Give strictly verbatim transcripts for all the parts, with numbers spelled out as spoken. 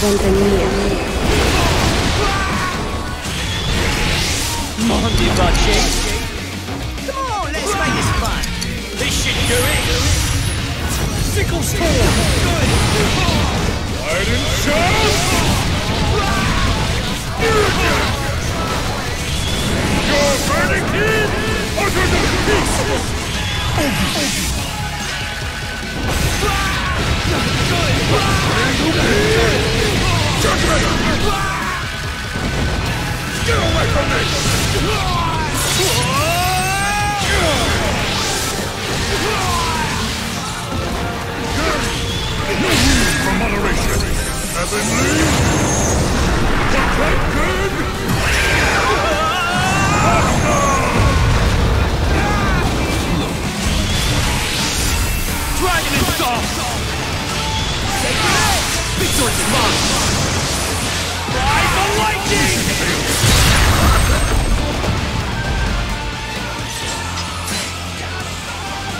Benvenir. Mondi Bache. Come on, let's make this fun. This should do it. Sickle storm. Good. Light and shadow. Your verdict utter the beast. Get away from me! No need for moderation. Heavenly? Protected? Dragon is soft! Victory is mine! Ride the lightning!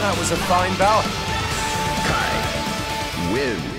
That was a fine bout. Kai wins.